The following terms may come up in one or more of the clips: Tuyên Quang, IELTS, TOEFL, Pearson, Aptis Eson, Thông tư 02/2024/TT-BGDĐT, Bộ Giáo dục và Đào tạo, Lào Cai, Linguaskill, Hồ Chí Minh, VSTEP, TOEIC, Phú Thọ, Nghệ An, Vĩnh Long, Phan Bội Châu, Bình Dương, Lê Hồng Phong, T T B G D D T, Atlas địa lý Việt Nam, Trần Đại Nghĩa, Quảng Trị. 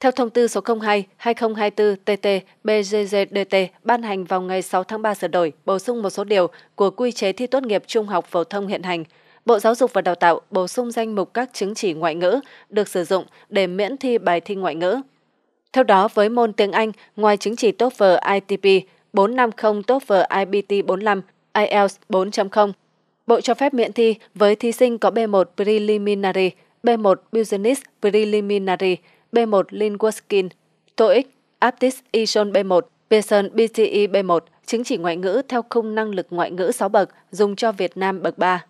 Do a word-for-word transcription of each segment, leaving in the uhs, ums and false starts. Theo Thông tư số không hai trên hai không hai tư T T B G D D T ban hành vào ngày sáu tháng ba sửa đổi, bổ sung một số điều của quy chế thi tốt nghiệp trung học phổ thông hiện hành, Bộ Giáo dục và Đào tạo bổ sung danh mục các chứng chỉ ngoại ngữ được sử dụng để miễn thi bài thi ngoại ngữ. Theo đó, với môn tiếng Anh, ngoài chứng chỉ TOEFL I T P bốn trăm năm mươi, TOEFL I B T bốn mươi lăm, ai eo bốn chấm không, Bộ cho phép miễn thi với thí sinh có B một Preliminary, B một Business Preliminary, B một Linguaskill, TOEIC, Aptis Eson B một, Pearson B C E B một, chứng chỉ ngoại ngữ theo khung năng lực ngoại ngữ sáu bậc dùng cho Việt Nam bậc ba.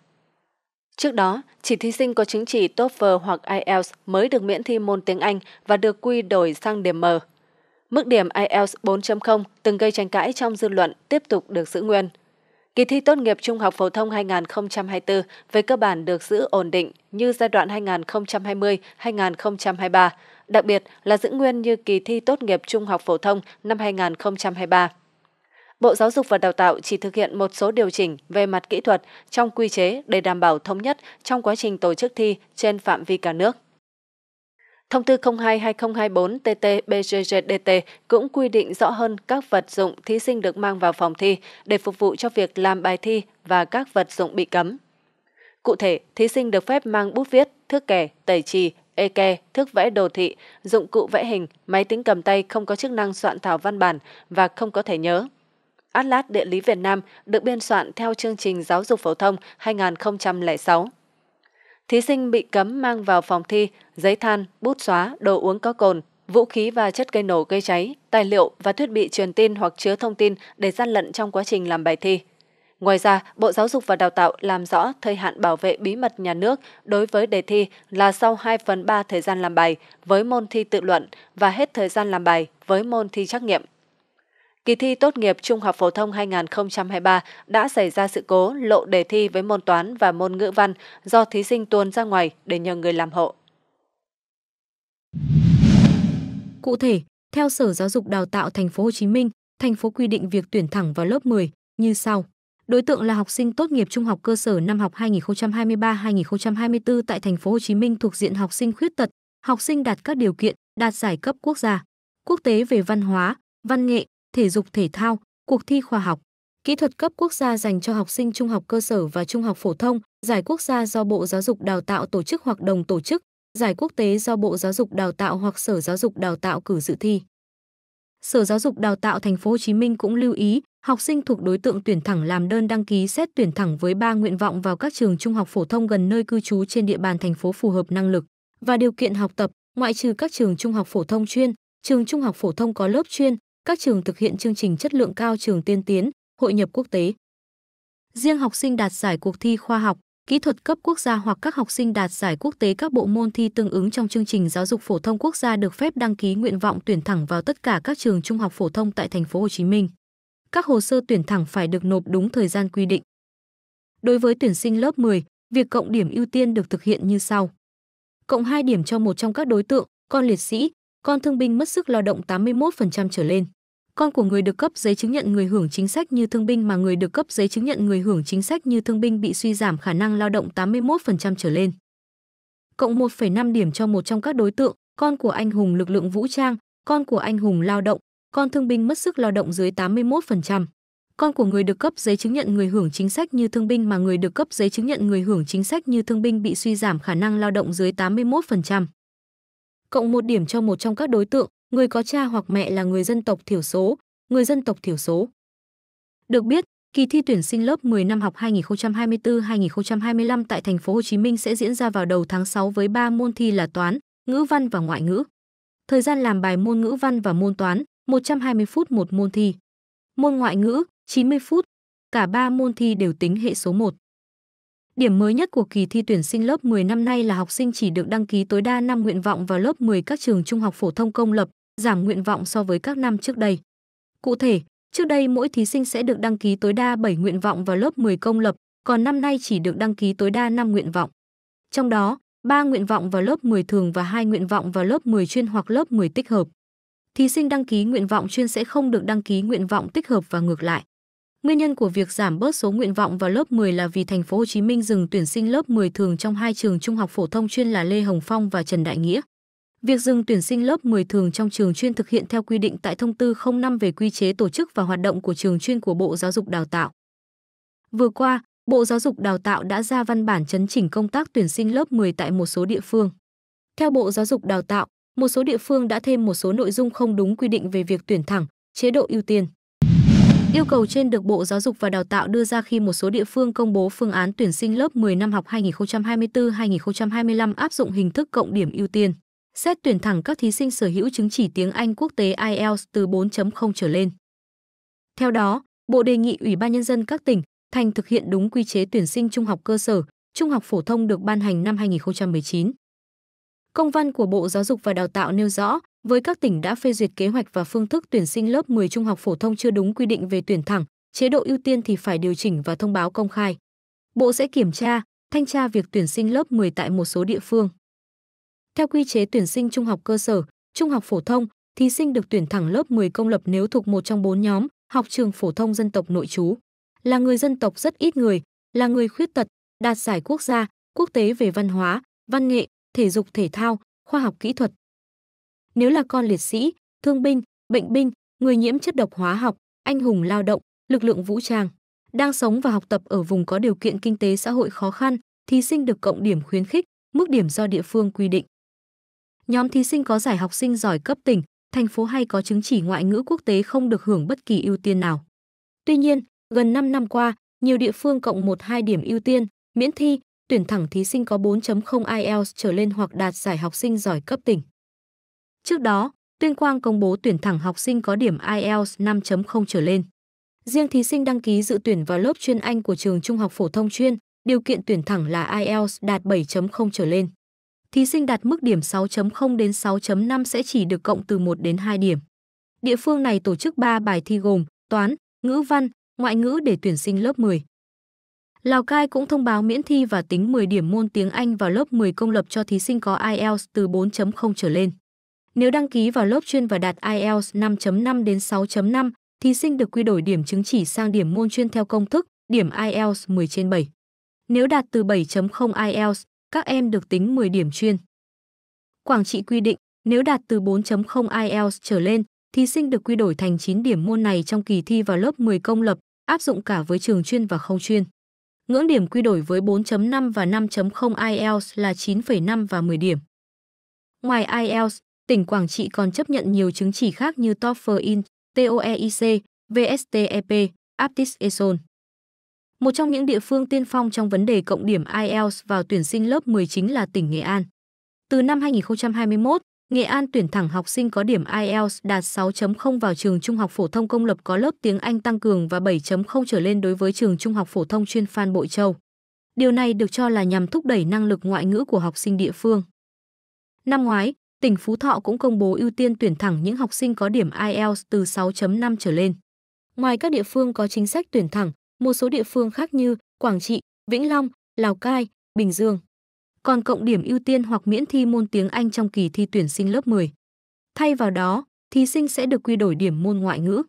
Trước đó, chỉ thí sinh có chứng chỉ TOEFL hoặc ai eo mới được miễn thi môn tiếng Anh và được quy đổi sang điểm M. Mức điểm ai eo bốn chấm không từng gây tranh cãi trong dư luận tiếp tục được giữ nguyên. Kỳ thi tốt nghiệp trung học phổ thông hai nghìn không trăm hai mươi tư về cơ bản được giữ ổn định như giai đoạn hai nghìn không trăm hai mươi đến hai nghìn không trăm hai mươi ba, đặc biệt là giữ nguyên như kỳ thi tốt nghiệp trung học phổ thông năm hai nghìn không trăm hai mươi ba. Bộ Giáo dục và Đào tạo chỉ thực hiện một số điều chỉnh về mặt kỹ thuật trong quy chế để đảm bảo thống nhất trong quá trình tổ chức thi trên phạm vi cả nước. Thông tư không hai trên hai không hai tư T T B G D D T cũng quy định rõ hơn các vật dụng thí sinh được mang vào phòng thi để phục vụ cho việc làm bài thi và các vật dụng bị cấm. Cụ thể, thí sinh được phép mang bút viết, thước kẻ, tẩy chì, ê-ke, thước vẽ đồ thị, dụng cụ vẽ hình, máy tính cầm tay không có chức năng soạn thảo văn bản và không có thể nhớ. Atlas địa lý Việt Nam được biên soạn theo chương trình giáo dục phổ thông hai nghìn không trăm lẻ sáu. Thí sinh bị cấm mang vào phòng thi giấy than, bút xóa, đồ uống có cồn, vũ khí và chất gây nổ gây cháy, tài liệu và thiết bị truyền tin hoặc chứa thông tin để gian lận trong quá trình làm bài thi. Ngoài ra, Bộ Giáo dục và Đào tạo làm rõ thời hạn bảo vệ bí mật nhà nước đối với đề thi là sau hai phần ba thời gian làm bài với môn thi tự luận và hết thời gian làm bài với môn thi trắc nghiệm. Kỳ thi tốt nghiệp trung học phổ thông hai nghìn không trăm hai mươi ba đã xảy ra sự cố lộ đề thi với môn toán và môn ngữ văn do thí sinh tuôn ra ngoài để nhờ người làm hộ. Cụ thể, theo Sở Giáo dục Đào tạo Thành phố Hồ Chí Minh, thành phố quy định việc tuyển thẳng vào lớp mười như sau: đối tượng là học sinh tốt nghiệp trung học cơ sở năm học hai nghìn không trăm hai mươi ba đến hai nghìn không trăm hai mươi tư tại Thành phố Hồ Chí Minh thuộc diện học sinh khuyết tật, học sinh đạt các điều kiện đạt giải cấp quốc gia, quốc tế về văn hóa, văn nghệ, thể dục thể thao, cuộc thi khoa học, kỹ thuật cấp quốc gia dành cho học sinh trung học cơ sở và trung học phổ thông, giải quốc gia do Bộ Giáo dục Đào tạo tổ chức hoặc đồng tổ chức, giải quốc tế do Bộ Giáo dục Đào tạo hoặc Sở Giáo dục Đào tạo cử dự thi. Sở Giáo dục Đào tạo Thành phố Hồ Chí Minh cũng lưu ý, học sinh thuộc đối tượng tuyển thẳng làm đơn đăng ký xét tuyển thẳng với ba nguyện vọng vào các trường trung học phổ thông gần nơi cư trú trên địa bàn thành phố phù hợp năng lực và điều kiện học tập, ngoại trừ các trường trung học phổ thông chuyên, trường trung học phổ thông có lớp chuyên, các trường thực hiện chương trình chất lượng cao, trường tiên tiến, hội nhập quốc tế. Riêng học sinh đạt giải cuộc thi khoa học, kỹ thuật cấp quốc gia hoặc các học sinh đạt giải quốc tế các bộ môn thi tương ứng trong chương trình giáo dục phổ thông quốc gia được phép đăng ký nguyện vọng tuyển thẳng vào tất cả các trường trung học phổ thông tại Thành phố Hồ Chí Minh. Các hồ sơ tuyển thẳng phải được nộp đúng thời gian quy định. Đối với tuyển sinh lớp mười, việc cộng điểm ưu tiên được thực hiện như sau: cộng hai điểm cho một trong các đối tượng, con liệt sĩ, con thương binh mất sức lao động tám mươi mốt phần trăm trở lên, con của người được cấp giấy chứng nhận người hưởng chính sách như thương binh mà người được cấp giấy chứng nhận người hưởng chính sách như thương binh bị suy giảm khả năng lao động tám mươi mốt phần trăm trở lên. Cộng một phẩy năm điểm cho một trong các đối tượng, con của anh hùng lực lượng vũ trang, con của anh hùng lao động, con thương binh mất sức lao động dưới tám mươi mốt phần trăm, con của người được cấp giấy chứng nhận người hưởng chính sách như thương binh mà người được cấp giấy chứng nhận người hưởng chính sách như thương binh bị suy giảm khả năng lao động dưới tám mươi mốt phần trăm. Cộng một điểm cho một trong các đối tượng, người có cha hoặc mẹ là người dân tộc thiểu số, người dân tộc thiểu số. Được biết, kỳ thi tuyển sinh lớp mười năm học hai nghìn không trăm hai mươi tư đến hai nghìn không trăm hai mươi lăm tại Thành phố Hồ Chí Minh sẽ diễn ra vào đầu tháng sáu với ba môn thi là toán, ngữ văn và ngoại ngữ. Thời gian làm bài môn ngữ văn và môn toán một trăm hai mươi phút một môn thi. Môn ngoại ngữ chín mươi phút, cả ba môn thi đều tính hệ số một. Điểm mới nhất của kỳ thi tuyển sinh lớp mười năm nay là học sinh chỉ được đăng ký tối đa năm nguyện vọng vào lớp mười các trường trung học phổ thông công lập, giảm nguyện vọng so với các năm trước đây. Cụ thể, trước đây mỗi thí sinh sẽ được đăng ký tối đa bảy nguyện vọng vào lớp mười công lập, còn năm nay chỉ được đăng ký tối đa năm nguyện vọng. Trong đó, ba nguyện vọng vào lớp mười thường và hai nguyện vọng vào lớp mười chuyên hoặc lớp mười tích hợp. Thí sinh đăng ký nguyện vọng chuyên sẽ không được đăng ký nguyện vọng tích hợp và ngược lại. Nguyên nhân của việc giảm bớt số nguyện vọng vào lớp mười là vì Thành phố Hồ Chí Minh dừng tuyển sinh lớp mười thường trong hai trường trung học phổ thông chuyên là Lê Hồng Phong và Trần Đại Nghĩa. Việc dừng tuyển sinh lớp mười thường trong trường chuyên thực hiện theo quy định tại Thông tư không năm về quy chế tổ chức và hoạt động của trường chuyên của Bộ Giáo dục Đào tạo. Vừa qua, Bộ Giáo dục Đào tạo đã ra văn bản chấn chỉnh công tác tuyển sinh lớp mười tại một số địa phương. Theo Bộ Giáo dục Đào tạo, một số địa phương đã thêm một số nội dung không đúng quy định về việc tuyển thẳng, chế độ ưu tiên. Yêu cầu trên được Bộ Giáo dục và Đào tạo đưa ra khi một số địa phương công bố phương án tuyển sinh lớp mười năm học hai nghìn không trăm hai mươi tư hai nghìn không trăm hai mươi lăm áp dụng hình thức cộng điểm ưu tiên, xét tuyển thẳng các thí sinh sở hữu chứng chỉ tiếng Anh quốc tế ai eo từ bốn chấm không trở lên. Theo đó, Bộ đề nghị Ủy ban Nhân dân các tỉnh, thành thực hiện đúng quy chế tuyển sinh trung học cơ sở, trung học phổ thông được ban hành năm hai nghìn không trăm mười chín. Công văn của Bộ Giáo dục và Đào tạo nêu rõ, với các tỉnh đã phê duyệt kế hoạch và phương thức tuyển sinh lớp mười trung học phổ thông chưa đúng quy định về tuyển thẳng, chế độ ưu tiên thì phải điều chỉnh và thông báo công khai. Bộ sẽ kiểm tra, thanh tra việc tuyển sinh lớp mười tại một số địa phương. Theo quy chế tuyển sinh trung học cơ sở, trung học phổ thông, thí sinh được tuyển thẳng lớp mười công lập nếu thuộc một trong bốn nhóm, học trường phổ thông dân tộc nội trú, là người dân tộc rất ít người, là người khuyết tật, đạt giải quốc gia, quốc tế về văn hóa, văn nghệ, thể dục thể thao, khoa học kỹ thuật. Nếu là con liệt sĩ, thương binh, bệnh binh, người nhiễm chất độc hóa học, anh hùng lao động, lực lượng vũ trang, đang sống và học tập ở vùng có điều kiện kinh tế xã hội khó khăn, thí sinh được cộng điểm khuyến khích, mức điểm do địa phương quy định. Nhóm thí sinh có giải học sinh giỏi cấp tỉnh, thành phố hay có chứng chỉ ngoại ngữ quốc tế không được hưởng bất kỳ ưu tiên nào. Tuy nhiên, gần năm năm qua, nhiều địa phương cộng một đến hai điểm ưu tiên, miễn thi, tuyển thẳng thí sinh có bốn chấm không ai eo trở lên hoặc đạt giải học sinh giỏi cấp tỉnh. Trước đó, Tuyên Quang công bố tuyển thẳng học sinh có điểm ai eo năm chấm không trở lên. Riêng thí sinh đăng ký dự tuyển vào lớp chuyên Anh của trường trung học phổ thông chuyên, điều kiện tuyển thẳng là ai eo đạt bảy chấm không trở lên. Thí sinh đạt mức điểm sáu chấm không đến sáu chấm năm sẽ chỉ được cộng từ một đến hai điểm. Địa phương này tổ chức ba bài thi gồm toán, ngữ văn, ngoại ngữ để tuyển sinh lớp mười. Lào Cai cũng thông báo miễn thi và tính mười điểm môn tiếng Anh vào lớp mười công lập cho thí sinh có ai eo từ bốn chấm không trở lên. Nếu đăng ký vào lớp chuyên và đạt ai eo năm chấm năm đến sáu chấm năm, thí sinh được quy đổi điểm chứng chỉ sang điểm môn chuyên theo công thức điểm ai eo mười trên bảy. Nếu đạt từ bảy chấm không ai eo, các em được tính mười điểm chuyên. Quảng Trị quy định, nếu đạt từ bốn chấm không ai eo trở lên, thí sinh được quy đổi thành chín điểm môn này trong kỳ thi vào lớp mười công lập, áp dụng cả với trường chuyên và không chuyên. Ngưỡng điểm quy đổi với bốn chấm năm và năm chấm không ai eo là chín phẩy năm và mười điểm. Ngoài ai eo, tỉnh Quảng Trị còn chấp nhận nhiều chứng chỉ khác như TOEFL, TOEIC, vê ét tê e pê, Aptis Eson. Một trong những địa phương tiên phong trong vấn đề cộng điểm ai eo vào tuyển sinh lớp mười chính là tỉnh Nghệ An. Từ năm hai nghìn không trăm hai mươi mốt, Nghệ An tuyển thẳng học sinh có điểm ai eo đạt sáu chấm không vào trường trung học phổ thông công lập có lớp tiếng Anh tăng cường và bảy chấm không trở lên đối với trường trung học phổ thông chuyên Phan Bội Châu. Điều này được cho là nhằm thúc đẩy năng lực ngoại ngữ của học sinh địa phương. Năm ngoái, tỉnh Phú Thọ cũng công bố ưu tiên tuyển thẳng những học sinh có điểm ai eo từ sáu chấm năm trở lên. Ngoài các địa phương có chính sách tuyển thẳng, một số địa phương khác như Quảng Trị, Vĩnh Long, Lào Cai, Bình Dương còn cộng điểm ưu tiên hoặc miễn thi môn tiếng Anh trong kỳ thi tuyển sinh lớp mười. Thay vào đó, thí sinh sẽ được quy đổi điểm môn ngoại ngữ.